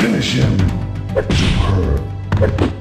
Finish him! Superb!